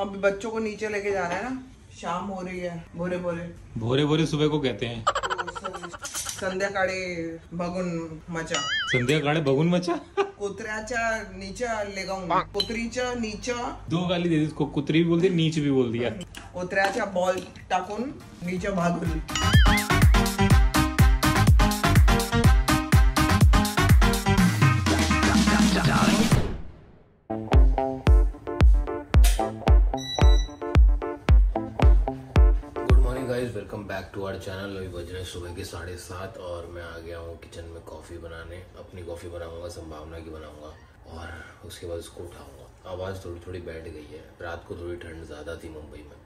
अब बच्चों को नीचे लेके जाना है ना, शाम हो रही है। भोरे भोरे भोरे भोरे सुबह को कहते हैं। संध्याकाळी भगुन मचा, संध्याकाळी भगुन मचा। कुत्र्याच्या नीचा लेगाऊन, कुत्रीच्या नीचा। दो गाली दे दी इसको, कुत्री भी बोल दी, नीच भी बोल दिया। कुत्र्याचा बॉल टाकून नीचा भागून। Welcome back to our channel. अभी बज रहे हैं सुबह के 7:30 और मैं आ गया हूँ किचन में कॉफ़ी बनाने। अपनी कॉफ़ी बनाऊंगा, संभावना की बनाऊंगा और उसके बाद उसको उठाऊंगा। आवाज़ थोड़ी थोड़ी बैठ गई है, रात को थोड़ी ठंड ज़्यादा थी मुंबई में,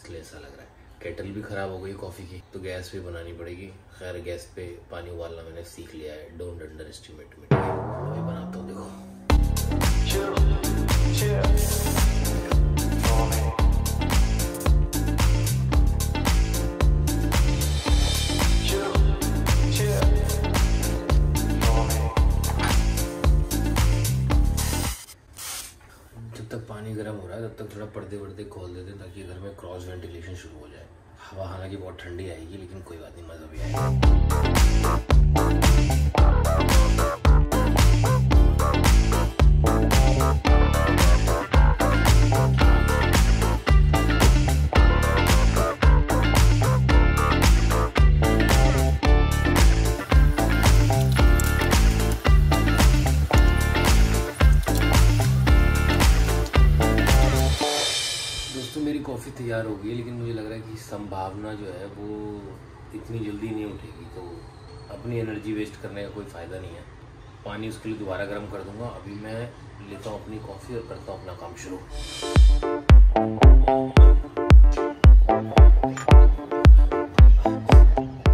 इसलिए ऐसा लग रहा है। केटल भी ख़राब हो गई कॉफ़ी की, तो गैस भी बनानी पड़ेगी। खैर गैस पे पानी उबालना मैंने सीख लिया है, डोंट अंडर एस्टिमेट मी। अभी बनाता हूँ, देखो। गर्म हो रहा है तब तक थोड़ा पर्दे वर्दे खोल देते हैं ताकि घर में क्रॉस वेंटिलेशन शुरू हो जाए। हवा हालांकि बहुत ठंडी आएगी, लेकिन कोई बात नहीं, मज़ा भी तैयार हो गई। लेकिन मुझे लग रहा है कि संभावना जो है वो इतनी जल्दी नहीं उठेगी, तो अपनी एनर्जी वेस्ट करने का कोई फ़ायदा नहीं है। पानी उसके लिए दोबारा गर्म कर दूंगा। अभी मैं लेता हूँ अपनी कॉफ़ी और करता हूँ अपना काम शुरू।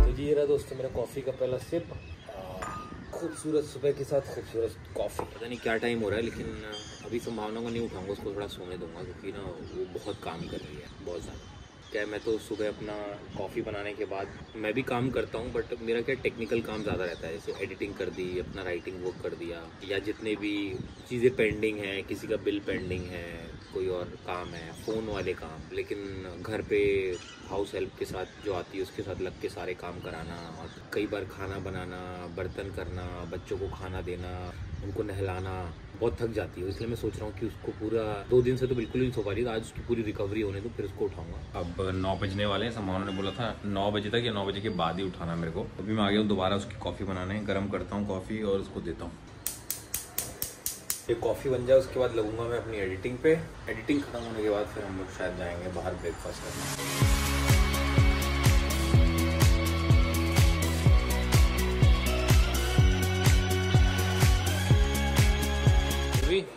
तो ये रहा दोस्तों मेरा कॉफ़ी का पहला सिप। खूबसूरत सुबह के साथ खूबसूरत कॉफ़ी। पता नहीं क्या टाइम हो रहा है, लेकिन अभी संभावना को नहीं उठाऊंगा, उसको थोड़ा सोने दूंगा क्योंकि ना वो बहुत काम कर रही है, बहुत ज़्यादा। क्या मैं तो सुबह अपना कॉफ़ी बनाने के बाद मैं भी काम करता हूँ, बट मेरा क्या टेक्निकल काम ज़्यादा रहता है। जैसे एडिटिंग कर दी, अपना राइटिंग वर्क कर दिया, या जितने भी चीज़ें पेंडिंग हैं, किसी का बिल पेंडिंग है, कोई और काम है, फ़ोन वाले काम। लेकिन घर पे हाउस हेल्प के साथ जो आती है उसके साथ लग के सारे काम कराना, और कई बार खाना बनाना, बर्तन करना, बच्चों को खाना देना, उनको नहलाना, बहुत थक जाती है। इसलिए मैं सोच रहा हूँ कि उसको पूरा 2 दिन से तो बिल्कुल नहीं सो पा रही, आज उसकी पूरी रिकवरी होने तो फिर उसको उठाऊंगा। अब 9 बजने वाले हैं, समारोह ने बोला था 9 बजे तक या 9 बजे के बाद ही उठाना मेरे को। अभी मैं आ गया हूँ दोबारा उसकी कॉफ़ी बनाने। गर्म करता हूँ कॉफ़ी और उसको देता हूँ। ये कॉफ़ी बन जाए उसके बाद लगूंगा मैं अपनी एडिटिंग पे। एडिटिंग खत्म होने के बाद फिर हम लोग शायद जाएंगे बाहर ब्रेकफास्ट करने।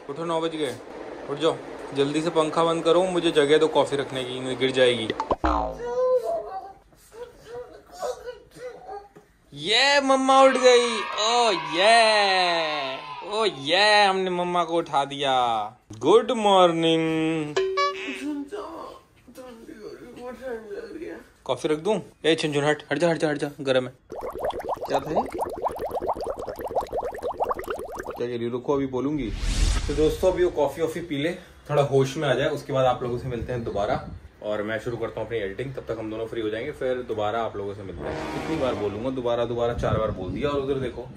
उठो, 9 बज गए, उठ जाओ जल्दी से। पंखा बंद करो, मुझे जगह दो कॉफ़ी रखने की, मुझे गिर जाएगी। ये मम्मा उठ गई। ओ ये, ओ ये, हमने मम्मा को उठा दिया। Good morning. कॉफी रख दूं? ए झुनझुन हट, हट जा हट जा हट जा, गर्म है। क्या था ये? क्या कह रही? रुको अभी बोलूंगी। तो दोस्तों अभी वो कॉफी वॉफी पी ले, थोड़ा होश में आ जाए, उसके बाद आप लोगों से मिलते हैं दोबारा और मैं शुरू करता हूँ अपनी एडिटिंग। तब तक हम दोनों फ्री हो जाएंगे, फिर दोबारा आप लोगों से मिलते हैं। कितनी बार बोलूंगा, दोबारा 4 बार बोल दिया। और उधर देखो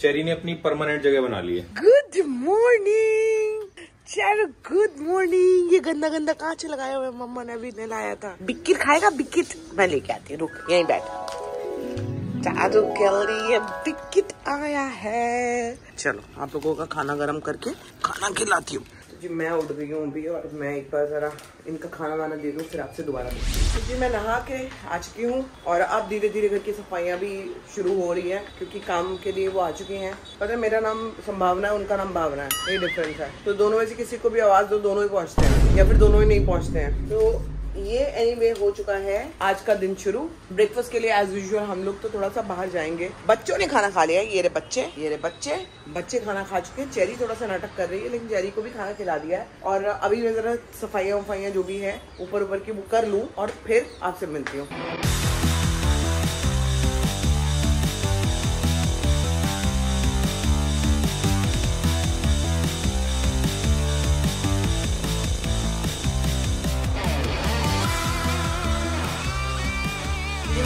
चेरी ने अपनी परमानेंट जगह बना ली है। Good morning cherry, good morning. ये गंदा गंदा कहाँ से लगाया हुआ है? मम्मा ने अभी नहलाया था। बिक्किट खाएगा? बिक्किट मैं लेके आती हूँ, रुक यहीं बैठ। चारू खेल रही है, बिक्किट आया है। चलो आप लोगों का खाना गर्म करके खाना खिलाती हूँ। जी मैं उठ गई हूँ भी, और मैं एक बार ज़रा इनका खाना वाना दे दूँ, फिर आपसे दोबारा मिलूँ। जी मैं नहा के आ चुकी हूँ और अब धीरे धीरे घर की सफाइयाँ भी शुरू हो रही हैं क्योंकि काम के लिए वो आ चुके हैं। पता है मेरा नाम संभावना है, उनका नाम भावना है, ये डिफरेंस है। तो दोनों में से किसी को भी आवाज़ दो, दोनों ही पहुँचते हैं या फिर दोनों ही नहीं पहुँचते हैं। तो ये एनीवे हो चुका है आज का दिन शुरू। ब्रेकफास्ट के लिए एज यूजुअल हम लोग तो थोड़ा सा बाहर जाएंगे। बच्चों ने खाना खा लिया है, ये रे बच्चे, ये रे बच्चे। बच्चे खाना खा चुके हैं। चेरी थोड़ा सा नाटक कर रही है, लेकिन चेरी को भी खाना खिला दिया है। और अभी मैं जरा सफाइयाँ वफाइयाँ जो भी है ऊपर ऊपर की वो कर लूँ और फिर आपसे मिलती हूँ।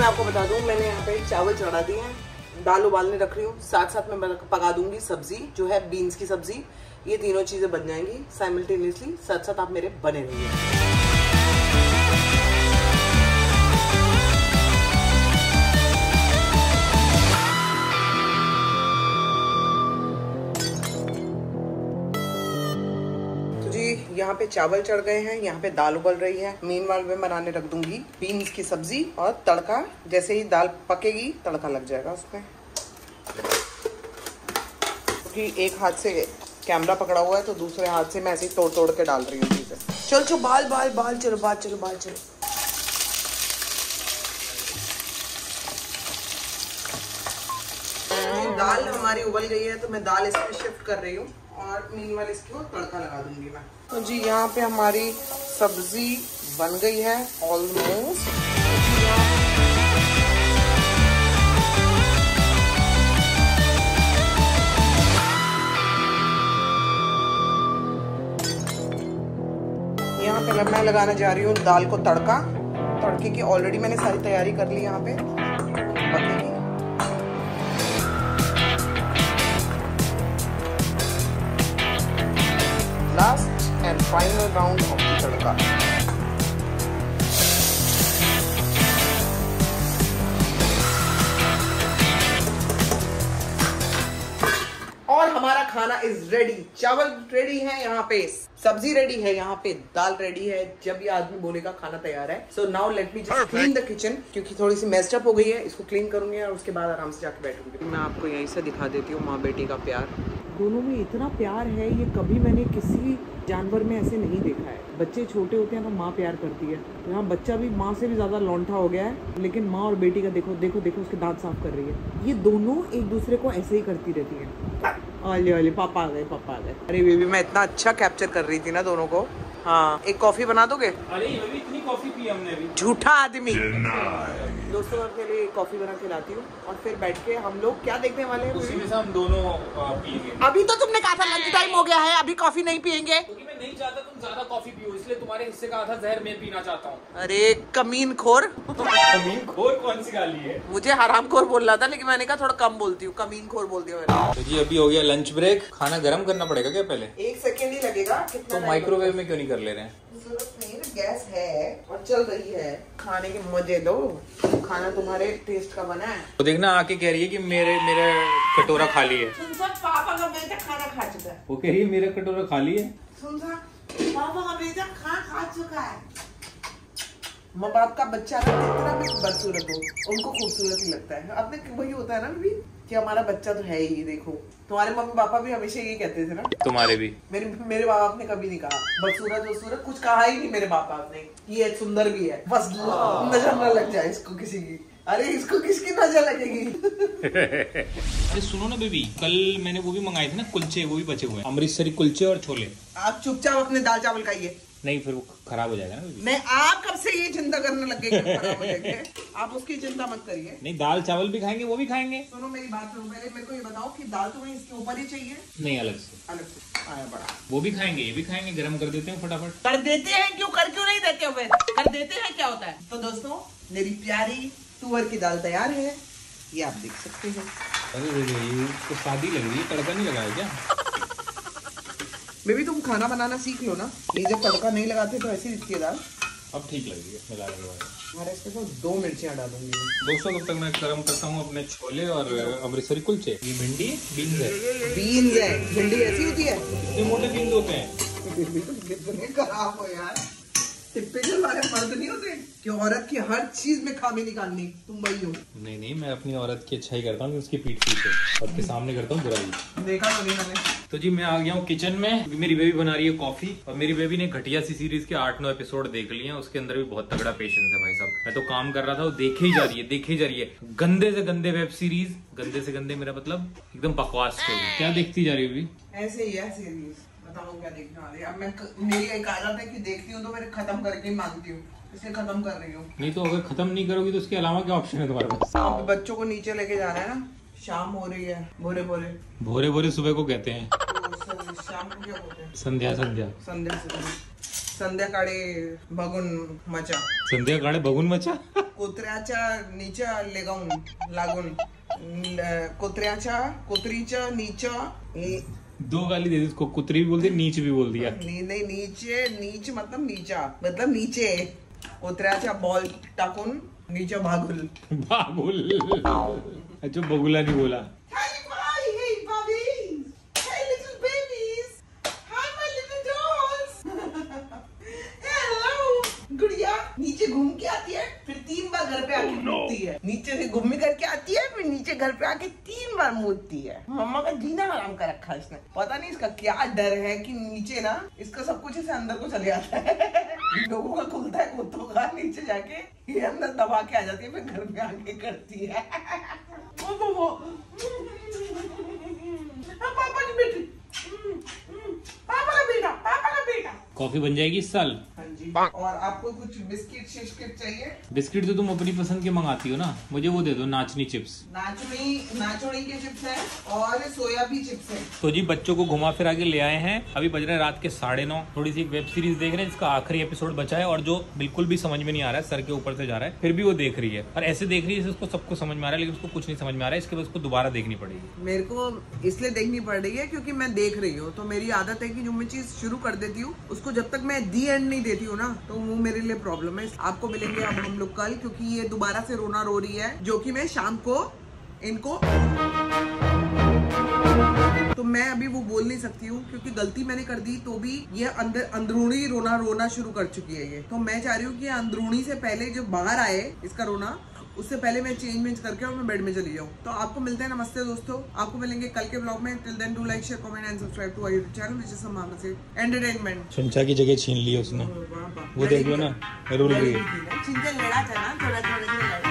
आपको बता दूं, मैंने यहाँ पे चावल चढ़ा दिए हैं, दाल उबालने रख रही हूँ, साथ साथ मैं पका दूंगी सब्जी जो है बीन्स की सब्जी। ये तीनों चीज़ें बन जाएंगी साइमल्टेनियसली, साथ साथ आप मेरे बने रहिए। यहाँ पे चावल चढ़ गए हैं, यहाँ पे दाल उबल रही है। मीनवाल में बनाने रख दूंगी बीन्स की सब्जी और तड़का। जैसे ही दाल पकेगी तड़का लग जाएगा उसमें, क्योंकि एक हाथ से कैमरा पकड़ा हुआ है तो दूसरे हाथ से मैं ऐसे तोड़ तोड़ के डाल रही हूँ चीजें। चल चलो बाल बाल बाल चलो बाल चलो बाल चलो। दाल हमारी उबल गई है तो मैं दाल इसमें शिफ्ट कर रही हूँ और मीनवाल इसको तड़का लगा दूंगी मैं। तो जी यहाँ पे हमारी सब्जी बन गई है ऑलमोस्ट। यहाँ पे मैं लगाने जा रही हूँ दाल को तड़का। तड़के की ऑलरेडी मैंने सारी तैयारी कर ली। यहाँ पे last and final round of the tadka. और हमारा खाना इज रेडी। चावल रेडी है, यहाँ पे सब्जी रेडी है, यहाँ पे दाल रेडी है। जब ये आदमी बोलेगा खाना तैयार है। So now let me just clean the kitchen, क्योंकि थोड़ी सी मेस्ड अप हो गई है। इसको क्लीन करूंगी और उसके बाद आराम से जाके बैठूंगी। मैं आपको यहीं से दिखा देती हूँ माँ बेटी का प्यार। दोनों में इतना प्यार है, ये कभी मैंने किसी जानवर में ऐसे नहीं देखा है। बच्चे छोटे होते हैं तो माँ प्यार करती है, यहाँ बच्चा भी माँ से भी ज़्यादा लौंठा हो गया है, लेकिन माँ और बेटी का देखो देखो देखो उसके दांत साफ कर रही है। ये दोनों एक दूसरे को ऐसे ही करती रहती हैं। आले आले पापा आ गए पापा आ गए। अरे बेबी मैं इतना अच्छा कैप्चर कर रही थी ना दोनों को। हाँ एक कॉफी बना दोगे? अरे बेबी इतनी कॉफी पी हमने अभी। झूठा आदमी। दोस्तों मैं पहले कॉफी बना के लाती हूँ और फिर बैठ के हम लोग क्या देखने वाले हैं? उसी में से हम दोनों पिएंगे। अभी तो तुमने कहा था लंच टाइम हो गया है, अभी कॉफी नहीं पियेंगे। क्योंकि मैं नहीं चाहता तुम ज्यादा कॉफी पियो, इसलिए तुम्हारे हिस्से का आधा जहर मैं पीना चाहता हूँ। अरे कमीन खोर। कमीन खोर कौन सी गाली है? मुझे हराम खोर बोल रहा था, लेकिन मैंने कहा थोड़ा कम बोलती हूँ, कमीन खोर बोल दिया मैंने। तो जी अभी हो गया लंच ब्रेक। खाना गर्म करना पड़ेगा क्या? पहले 1 सेकेंड ही लगेगा। तो माइक्रोवेव में क्यों नहीं कर ले रहे हैं? गैस है और चल रही है। खाने के मजे दो, खाना तुम्हारे टेस्ट का बना है। तो देखना आके कह रही है कि मेरा कटोरा खाली है। सुनसा पापा का बेटा खाना खा चुका है। वो कह रही है मेरा कटोरा खाली है। सुनसा पापा का बेटा खाना खा चुका है। माँ बाप का बच्चा इतना भी बदसूरत हो उनको खूबसूरत ही लगता है। अब वही होता है ना भी कि हमारा बच्चा तो है ही। देखो तुम्हारे मम्मी पापा भी हमेशा यही कहते थे ना। तुम्हारे भी? मेरे माँ बाप ने कभी नहीं कहा बदसूरत वसूरत, कुछ कहा ही नहीं मेरे माँ बाप ने। ये सुंदर भी है, बस नजर न लग जाए इसको किसी की। अरे इसको किसकी नजर लगेगी? अरे सुनो ना बेबी, कल मैंने वो भी मंगाए थे ना कुलचे, वो भी बचे हुए हैं अमृतसरी कुलचे और छोले। आप चुपचाप अपने दाल चावल खाइए, नहीं फिर वो खराब हो जाएगा ना बेबी। नहीं आप कब से ये चिंता करने लग गए? आप उसकी चिंता मत करिए। नहीं दाल चावल भी खाएंगे, वो भी खाएंगे। सुनो मेरी बात सुनो, पहले मेरे को ये बताओ कि दाल तुम्हें इसके ऊपर ही चाहिए? नहीं अलग से आया बड़ा। वो भी खाएंगे ये भी खाएंगे, गरम कर देते हैं फटाफट। कर देते हैं क्यों? कर क्यों नहीं देते हुए? कर देते हैं क्या होता है। तो दोस्तों मेरी प्यारी तुअर की दाल तैयार है, ये आप देख सकते हैं। अरे तो शादी लग रही है, तड़का नहीं लगाया क्या? बेबी तुम खाना बनाना सीख लो ना। ये जब तड़का नहीं लगाते तो ऐसी दिखती है दाल। अब ठीक लगेगी। इसमें दाल हमारे इसमें तो 2 मिर्चियाँ डालूंगी। दोस्तों तब तक मैं गर्म करता हूँ अपने छोले और अमृतसरी कुलचे। ये भिंडी बीन्स है। बीन्स है? भिंडी ऐसी होती है? ये मोटे बीन्स होते हैं। खराब हो यार, टिपिकल वाले मर्द नहीं होते कि औरत की हर चीज में खामी निकालनी। तुम वही हो। नहीं नहीं मैं अपनी औरत की अच्छाई करता हूँ, उसकी पीठ पीछे और उसके सामने करता हूँ बुराई। देखा तो नहीं मैंने। तो जी मैं आ गया हूँ किचन में। मेरी बेबी बना रही है कॉफी और मेरी बेबी ने घटिया सी सीरीज के 8-9 एपिसोड देख लिए हैं। उसके अंदर भी बहुत तगड़ा पेशेंस है भाई साहब। मैं तो काम कर रहा था, वो देखे ही जा रही है। गंदे से गंदे वेब सीरीज, गंदे से गंदे मेरा मतलब एकदम बकवास। क्या देखती जा रही बेबी? ऐसे ही है सीरीज, बताऊँ क्या देखने वाले। अब मैं मेरी एक आदत है कि देखती हूँ तो मैं खत्म करके ही मांगती हूँ, इसलिए खत्म कर रही हूँ। नहीं तो अगर खत्म नहीं करोगी तो उसके अलावा क्या ऑप्शन है तुम्हारे पास? आप बच्चों को नीचे लेके जाना है ना, शाम हो रही है। भोरे भोरे भोरे भोरे सुबह को कहते हैं, तो शाम को क्या बोलते हैं? संध्या संध्या संध्या। संध्याकाळे बघून मचा, संध्याकाळे बघून मचा, कोत्र्याच्या नीचा लेगाऊन लागून, कोत्र्याच्या कोत्रीच्या नीचा, दो गाली दे दी उसको, कुतरी भी बोल दी नीच भी बोल दिया। नहीं नीचे, नीच मतलब नीचा, मतलब नीचे, कोत्र्याच्या बॉल टाकून नीचा भागुल, भागुल अच्छा बगुला नहीं बोला। नीचे घूम के आती है फिर 3 बार घर पे आके मुड़ती है, नीचे से घूम करके आती है फिर नीचे घर पे आके 3 बार मुड़ती है। मम्मा का जीना आराम का रखा है इसने, पता नहीं इसका क्या डर है कि नीचे ना इसका सब कुछ इसे अंदर को चले जाता है, लोगों का खुलता है कुत्तों का, नीचे जाके ये अंदर दबा के आ जाती है फिर घर पे आके करती है। वो पापा की बेटी, पापा का बेटा। कॉफी बन जाएगी इस साल। और आपको कुछ बिस्किट चाहिए? बिस्किट तो तुम अपनी पसंद के मंगाती हो ना, मुझे वो दे दो, नाचनी चिप्स, नाचनी के चिप्स हैं और सोयाबीन चिप्स हैं। तो जी बच्चों को घुमा फिरा के ले आए हैं, अभी बज रहे हैं रात के 9:30। थोड़ी सी वेब सीरीज देख रहे हैं जिसका आखिरी एपिसोड बचा है और जो बिल्कुल भी समझ में नहीं आ रहा है, सर के ऊपर से जा रहा है, फिर भी वो देख रही है और ऐसे देख रही है उसको सबको समझ में आ रहा है लेकिन उसको कुछ नहीं समझ में आ रहा है, इसके बाद उसको दोबारा देखनी पड़ेगी। मेरे को इसलिए देखनी पड़ रही है क्योंकि मैं देख रही हूँ, तो मेरी आदत है कि जो मैं चीज शुरू कर देती हूँ उसको जब तक मैं दी एंड नहीं देती हूँ ना, तो वो मेरे लिए प्रॉब्लम है। आपको मिलेंगे अब हम लोग कल, क्योंकि ये दोबारा से रोना रो रही है, जो कि मैं शाम को इनको, तो मैं अभी वो बोल नहीं सकती हूँ क्योंकि गलती मैंने कर दी तो भी ये अंदरूनी रोना शुरू कर चुकी है ये, तो मैं चाह रही हूँ कि अंदरूनी से पहले जो बाहर आए इसका रोना, उससे पहले मैं चेंज करके और मैं बेड में चली जाऊँ। तो आपको मिलते हैं, नमस्ते दोस्तों, आपको मिलेंगे कल के ब्लॉग में। Till then do like, share, comment and subscribe to our YouTube channel which is Samama से एंटरटेनमेंट। चिंचा की जगह छीन ली उसने, वो देख लो ना, चिंचा लड़ा था ना थोड़ा।